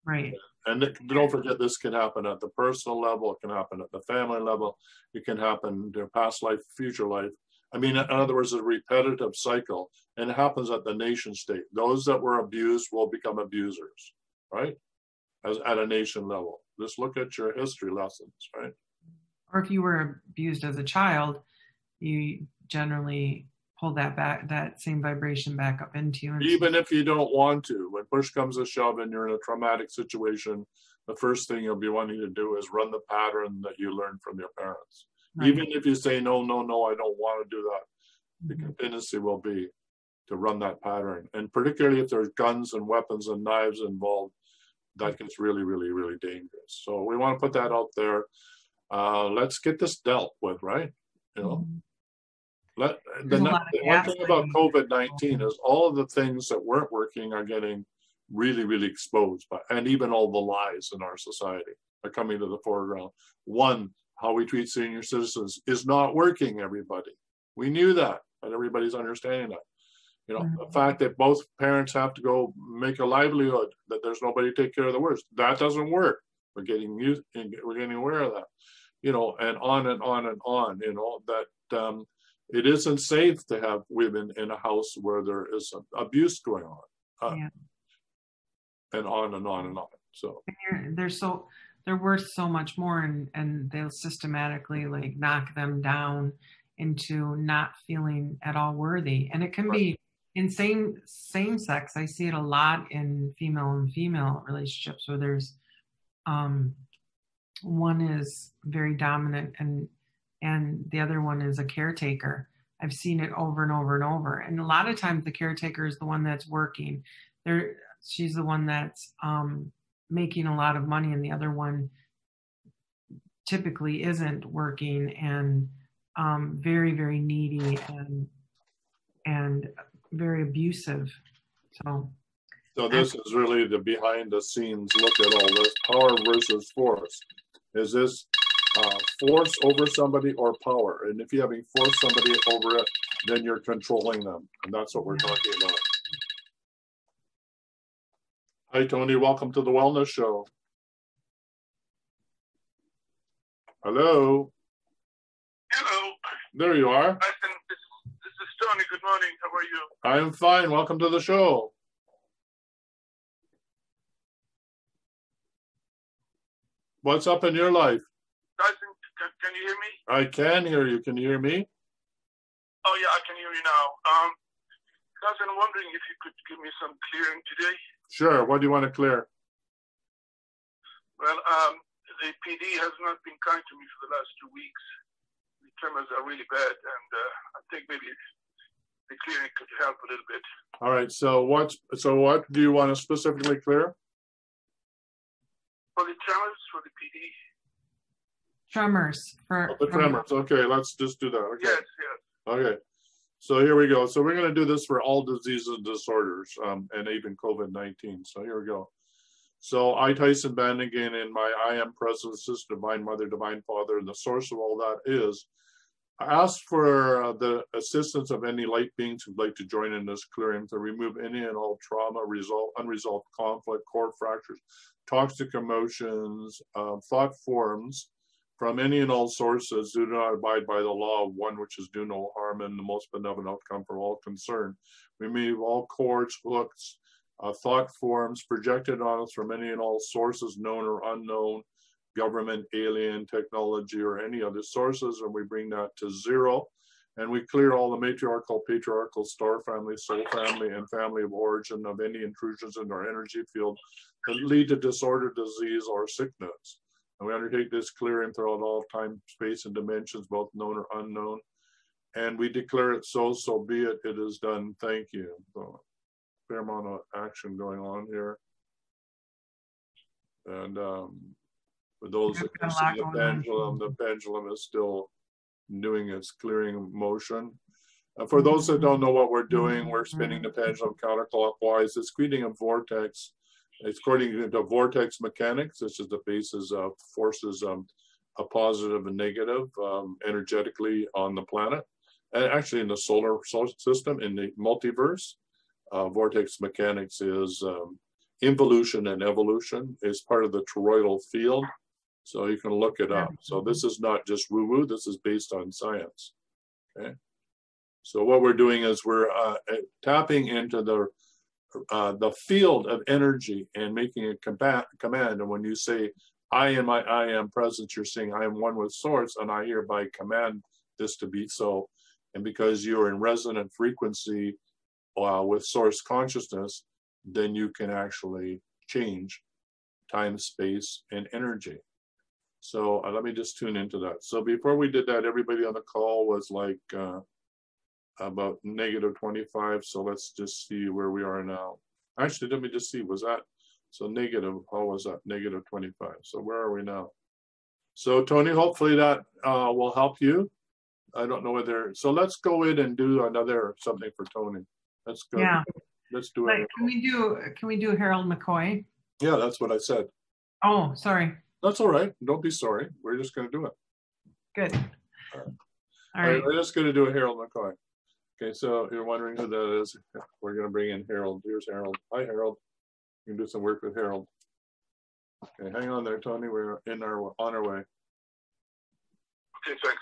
Right. And don't forget, this can happen at the personal level. It can happen at the family level. It can happen in their past life, future life. I mean, in other words, a repetitive cycle, and it happens at the nation state. Those that were abused will become abusers, right? At a nation level. Just look at your history lessons, right? Or if you were abused as a child, you generally pull that same vibration back up into you. Even if you don't want to, when push comes to shove and you're in a traumatic situation, the first thing you'll be wanting to do is run the pattern that you learned from your parents. Right. Even if you say, no, no, no, I don't want to do that, mm-hmm. The tendency will be to run that pattern. And particularly if there's guns and weapons and knives involved, that gets really, really, really dangerous. So we want to put that out there. Let's get this dealt with, right? Mm-hmm. One thing about COVID-19 is all of the things that weren't working are getting really, really exposed. And even all the lies in our society are coming to the foreground. One, how we treat senior citizens is not working, everybody. We knew that, and everybody's understanding that. The fact that both parents have to go make a livelihood, that there's nobody to take care of the worst, that doesn't work. We're getting aware of that, and on and on and on, that it isn't safe to have women in a house where there is abuse going on, and on and on and on. So they're worth so much more, and they'll systematically like knock them down into not feeling at all worthy. And it can be in same sex. I see it a lot in female and female relationships where there's one is very dominant and the other one is a caretaker. I've seen it over and over and over. And a lot of times the caretaker is the one that's working. She's the one that's making a lot of money, and the other one typically isn't working and very, very needy and very abusive. So this is really the behind the scenes look at all this. Power versus force. Is this force over somebody or power? And if you're having force somebody over it, then you're controlling them. And that's what we're talking about. Hi, Tony. Welcome to The Wellness Show. Hello. Hello. There you are. This is Tony. Good morning. How are you? I am fine. Welcome to the show. What's up in your life? Tyhson, can you hear me? I can hear you. Can you hear me? Oh, yeah, I can hear you now. Tyhson, I'm wondering if you could give me some clearing today. Sure. What do you want to clear? Well, the PD has not been kind to me for the last 2 weeks. The tremors are really bad, and I think maybe the clearing could help a little bit. All right. So what do you want to specifically clear? For the tremors, for the PD. Tremors. For the tremors. Okay, let's just do that. Okay. Yes, yes. Okay. So here we go. So we're going to do this for all diseases and disorders, and even COVID-19. So here we go. So I, Tyhson Banighen, in my I am present, sister, divine mother, divine father, and the source of all that is, I ask for the assistance of any light beings who'd like to join in this clearing to remove any and all trauma, unresolved conflict, core fractures, toxic emotions, thought forms from any and all sources who do not abide by the law of one which is do no harm and the most benevolent outcome for all concerned. Remove all cords, hooks, thought forms projected on us from any and all sources, known or unknown, government, alien, technology, or any other sources, and we bring that to zero, and we clear all the matriarchal, patriarchal, star family, soul family, and family of origin of any intrusions into our energy field that lead to disorder, disease, or sickness. And we undertake this clearing throughout all time, space, and dimensions, both known or unknown, and we declare it so, so be it, it is done, thank you. So, fair amount of action going on here. And, for those that can see the pendulum is still doing its clearing motion. For those that don't know what we're doing, we're spinning the pendulum counterclockwise. It's creating a vortex. It's according to vortex mechanics, which is the basis of forces, a positive and negative, energetically on the planet, and actually in the solar system, in the multiverse. Vortex mechanics is involution and evolution, is part of the toroidal field. So you can look it up. So this is not just woo-woo, this is based on science, okay? So what we're doing is we're tapping into the field of energy and making a command. And when you say, I am my I am presence, you're saying, I am one with source, and I hereby command this to be so. And because you're in resonant frequency with source consciousness, then you can actually change time, space, and energy. So let me just tune into that. So before we did that, everybody on the call was like about negative 25. So let's just see where we are now. Actually, let me just see, was that? So negative, how was that? Negative 25. So where are we now? So Tony, hopefully that will help you. I don't know whether, so let's go in and do another something for Tony. Let's go. Yeah. Let's do it. Can we do Harold McCoy? Yeah, that's what I said. Oh, sorry. That's all right. Don't be sorry. We're just going to do it. Good. All right. All right. We're just going to do a Harold McCoy. Okay, so you're wondering who that is. We're going to bring in Harold. Here's Harold. Hi, Harold. You can do some work with Harold. Okay, hang on there, Tony. We're on our way. Okay, thanks.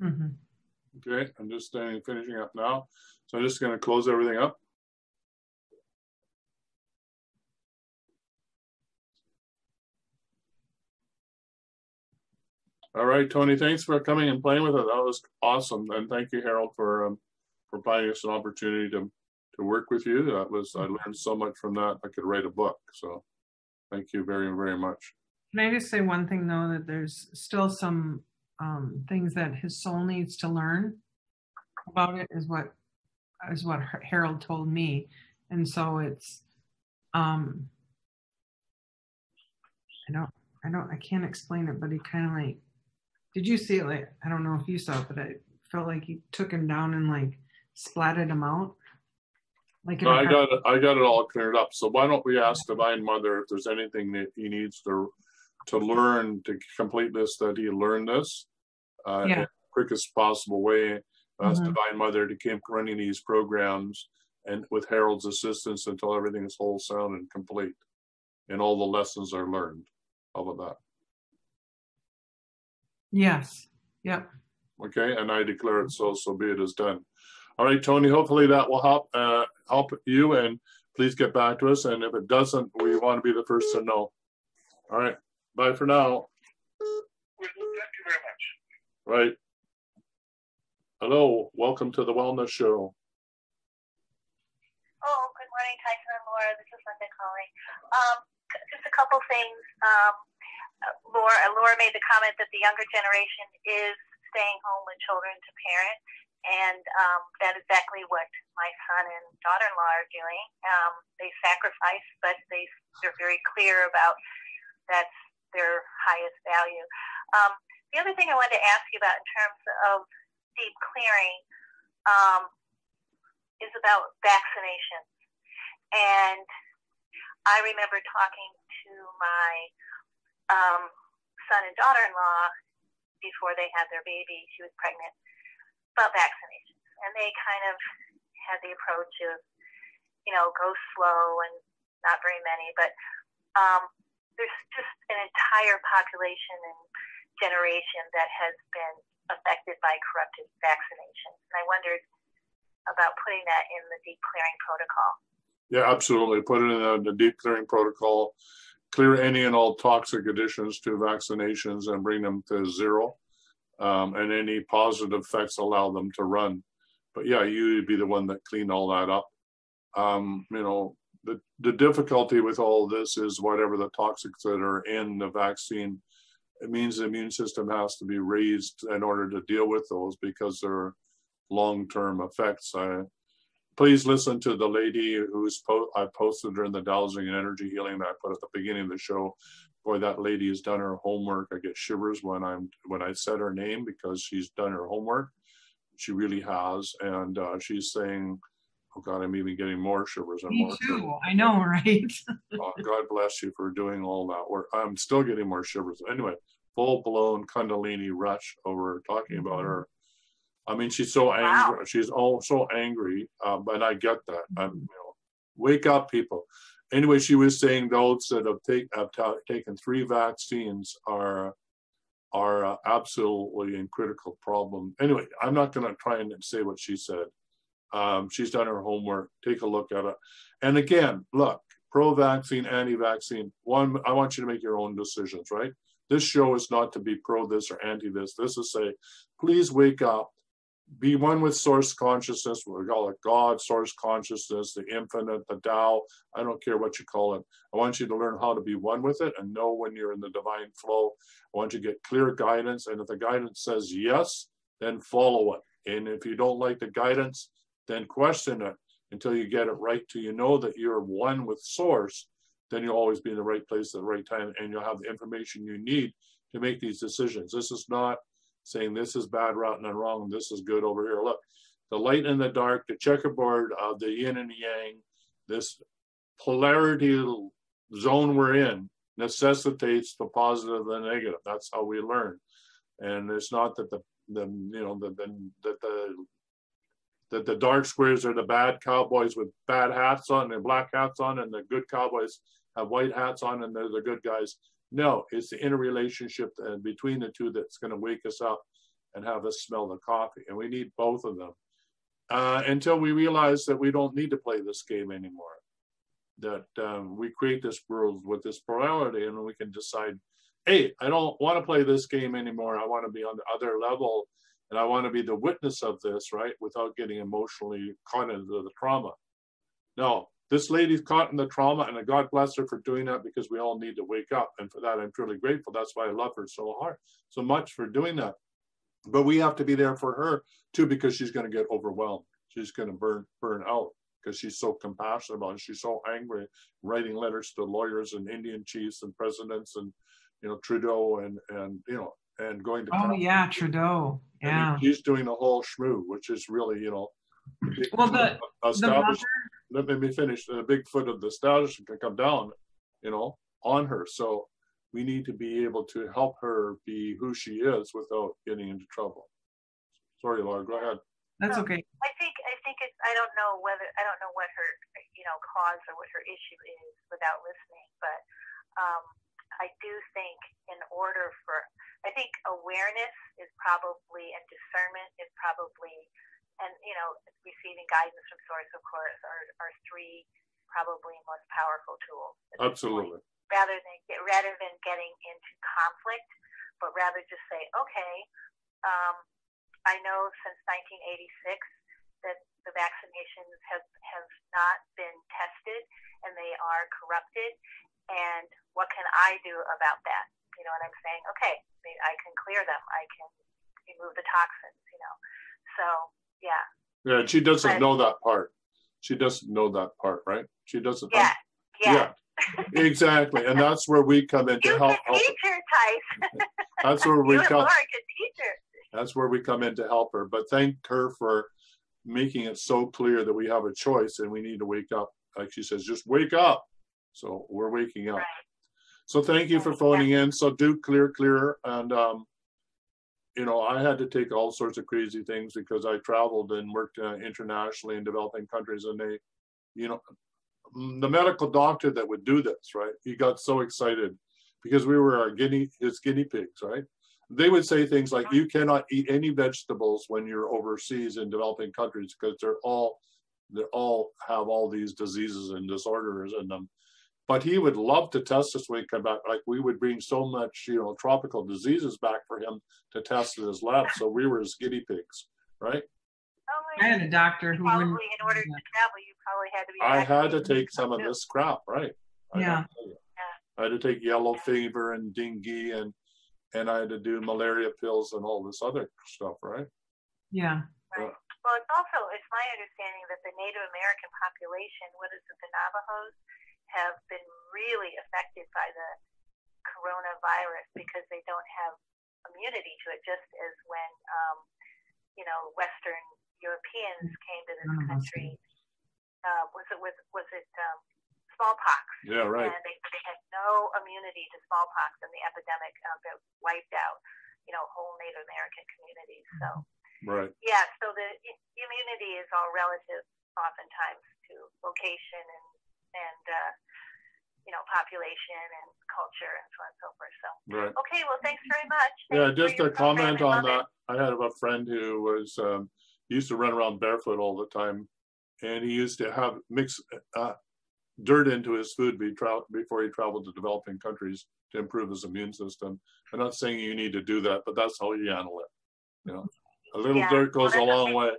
Mm-hmm. Okay, I'm just finishing up now. So I'm just going to close everything up. All right, Tony, thanks for coming and playing with us. That was awesome. And thank you, Harold, for providing us an opportunity to work with you. That was, I learned so much from that. I could write a book. So thank you very, very much. Can I just say one thing, though, that there's still some things that his soul needs to learn about it is what Harold told me. And so it's, I can't explain it, but he kind of like, did you see it? Like, I don't know if you saw it, but I felt like he took him down and like splatted him out. Like no, I got it all cleared up. So why don't we ask Divine Mother if there's anything that he needs to learn to complete this, that he learned this in the quickest possible way. Ask Divine Mother to keep running these programs and with Harold's assistance until everything is whole, sound, and complete, and all the lessons are learned. All of that. Yes. Yep. Okay, and I declare it so. So be it is done. All right, Tony. Hopefully that will help you. And please get back to us. And if it doesn't, we want to be the first to know. All right. Bye for now. Thank you very much. Right. Hello. Welcome to the Wellness Show. Oh, good morning, Tyson and Laura. This is Linda calling. Just a couple things. Laura made the comment that the younger generation is staying home with children to parent, and that's exactly what my son and daughter-in-law are doing. They sacrifice, but they're very clear about that's their highest value. The other thing I wanted to ask you about in terms of deep clearing is about vaccinations. And I remember talking to my son and daughter-in-law before they had their baby, she was pregnant, about vaccinations. And they kind of had the approach of, go slow and not very many, but there's just an entire population and generation that has been affected by corrupted vaccinations. And I wondered about putting that in the deep clearing protocol. Yeah, absolutely. Put it in the deep clearing protocol. Clear any and all toxic additions to vaccinations and bring them to zero. And any positive effects, allow them to run. But yeah, you'd be the one that cleaned all that up. The difficulty with all this is whatever the toxics that are in the vaccine, it means the immune system has to be raised in order to deal with those because they're long-term effects. Please listen to the lady I posted her in the Dowsing and Energy Healing that I put at the beginning of the show. Boy, that lady has done her homework. I get shivers when I said her name because she's done her homework. She really has, and she's saying, "Oh God, I'm even getting more shivers." And me more too. Shivers. I know, right? Oh, God bless you for doing all that work. I'm still getting more shivers. Anyway, full-blown Kundalini rush over talking about her. I mean, she's so angry. Wow. She's all so angry, but I get that. Wake up, people. Anyway, she was saying those that have taken 3 vaccines are absolutely in critical problem. Anyway, I'm not going to try and say what she said. She's done her homework. Take a look at it. And again, look, pro-vaccine, anti-vaccine. One, I want you to make your own decisions, right? This show is not to be pro this or anti this. This is say, please wake up. Be one with source consciousness. We call it God, source consciousness, the infinite, the Tao. I don't care what you call it. I want you to learn how to be one with it and know when you're in the divine flow. I want you to get clear guidance. And if the guidance says yes, then follow it. And if you don't like the guidance, then question it until you get it right, till you know that you're one with source. Then you'll always be in the right place at the right time, and you'll have the information you need to make these decisions. This is not saying this is bad, rotten, and wrong, and this is good over here. Look, the light and the dark, the checkerboard of the yin and yang, this polarity zone we're in necessitates the positive and the negative. That's how we learn. And it's not that the dark squares are the bad cowboys with bad hats on and black hats on, and the good cowboys have white hats on and they're the good guys. No, it's the interrelationship between the two that's going to wake us up and have us smell the coffee. And we need both of them until we realize that we don't need to play this game anymore, that we create this world with this plurality, and we can decide, hey, I don't want to play this game anymore. I want to be on the other level, and I want to be the witness of this, right, without getting emotionally caught into the trauma. No, this lady's caught in the trauma, and God bless her for doing that, because we all need to wake up. And for that, I'm truly grateful. That's why I love her so hard, so much, for doing that. But we have to be there for her too, because she's going to get overwhelmed. She's going to burn out, because she's so compassionate about it. She's so angry, writing letters to lawyers and Indian chiefs and presidents and, you know, Trudeau and you know, and going to. Oh, yeah, Trudeau. Yeah. And he's doing the whole shmoo, which is really, you know, well, let me finish. The big foot of the establishment can come down, you know, on her. So we need to be able to help her be who she is without getting into trouble. Sorry, Laura, go ahead. That's okay. I think it's, I don't know what her, you know, cause or what her issue is without listening, but I do think in order for, I think awareness is probably, and discernment is probably, and, you know, receiving guidance from source, of course, are three probably most powerful tools. Absolutely. Rather than getting into conflict, but rather just say, okay, I know since 1986 that the vaccinations have not been tested and they are corrupted, and what can I do about that? You know what I'm saying? Okay, I can clear them. I can remove the toxins, you know. So, yeah. Yeah, she doesn't know that part. She doesn't know that part, right? She doesn't. Yeah, yeah. Exactly, and that's where we come in to help. Teacher, Tyson. That's where we come. That's where we come in to help her. But thank her for making it so clear that we have a choice and we need to wake up. Like she says, just wake up. So we're waking up. Right. So thank you for phoning in. So do clear, and you know, I had to take all sorts of crazy things because I traveled and worked internationally in developing countries, and they, you know. The medical doctor that would do this, right? He got so excited because we were his guinea pigs, right? They would say things like, you cannot eat any vegetables when you're overseas in developing countries because they all have all these diseases and disorders in them. But he would love to test us when we come back. Like, we would bring so much, you know, tropical diseases back for him to test in his lab. So we were his guinea pigs, right? I had a doctor who probably, in order to travel, you probably had to be. I had to take some of this crap, right? Yeah. I had to take yellow fever and dengue, and I had to do malaria pills and all this other stuff, right? Yeah. Right. Well, it's also, it's my understanding that the Native American population, the Navajos, have been really affected by the coronavirus because they don't have immunity to it, just as when, you know, Western Europeans came to this country. Was it smallpox? Yeah, right. And they had no immunity to smallpox, and the epidemic that wiped out, you know, whole Native American communities. So, right. Yeah. So the immunity is all relative, oftentimes, to location and you know, population and culture and so on and so forth. So, right. Okay. Well, thanks very much. Yeah. Just a comment on that. I had a friend who was. Used to run around barefoot all the time, and he used to have mix dirt into his food before he traveled to developing countries to improve his immune system. I'm not saying you need to do that, but that's how you handle it. You know, a little dirt goes a long way.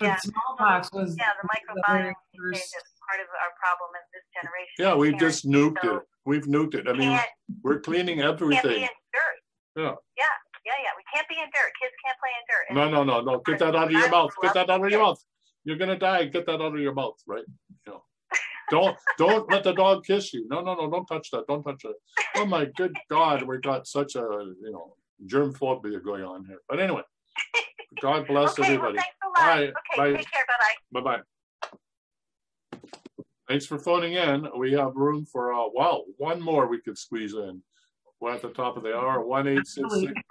Yeah, smallpox was the microbiome is part of our problem in this generation. Yeah, we've just nuked it. We've nuked it. I mean, we're cleaning everything. Can't be in dirt. Yeah. Yeah. Yeah, we can't be in dirt. Kids can't play in dirt. No. Get that out of your mouth. Get that out of your mouth. You're gonna die. Get that out of your mouth, right? You know, don't let the dog kiss you. No. Don't touch that. Don't touch it. Oh my good God, we got such a germ phobia going on here. But anyway, God bless everybody. Well, thanks a lot. Right, okay, bye. Take care. Bye. Bye. Thanks for phoning in. We have room for one more we could squeeze in. We're at the top of the hour.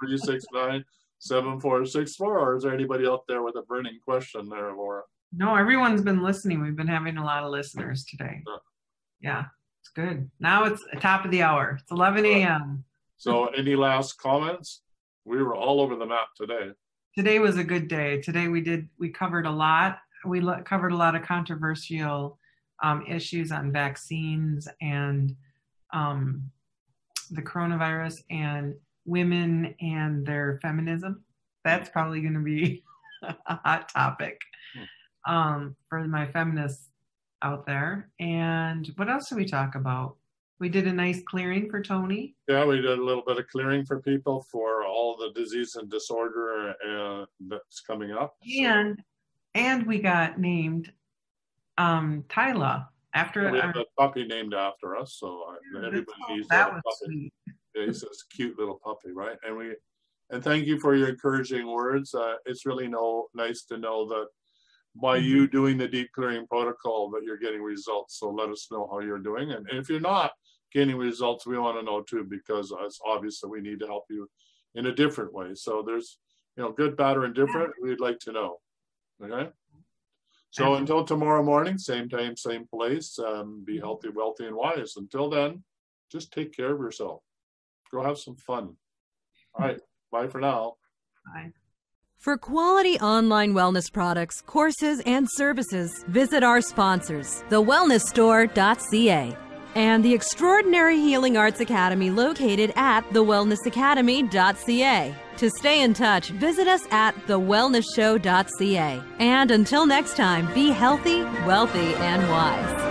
1-866-369-7464. Or is there anybody out there with a burning question there, Laura? No, everyone's been listening. We've been having a lot of listeners today. Yeah, it's good. Now it's the top of the hour. It's 11 a.m. So, any last comments? we were all over the map today. Today was a good day. Today we covered a lot. We covered a lot of controversial issues on vaccines and the coronavirus and women and their feminism. That's probably going to be a hot topic for my feminists out there. And what else did we talk about? We did a nice clearing for Tony. Yeah, we did a little bit of clearing for people for all the disease and disorder that's coming up. And we got named Tyla after we have a puppy named after us. So everybody needs that little puppy. He's this cute little puppy, right? And thank you for your encouraging words. It's really nice to know that by you doing the deep clearing protocol that you're getting results. So let us know how you're doing. And if you're not gaining results, we want to know too, because it's obvious that we need to help you in a different way. So there's, good, bad, or indifferent. We'd like to know. Okay. So until tomorrow morning, same time, same place, be healthy, wealthy, and wise. Until then, just take care of yourself. Go have some fun. All right. Bye for now. Bye. For quality online wellness products, courses, and services, visit our sponsors, thewellnessstore.ca and the Extraordinary Healing Arts Academy located at thewellnessacademy.ca. To stay in touch, visit us at thewellnessshow.ca. And until next time, be healthy, wealthy, and wise.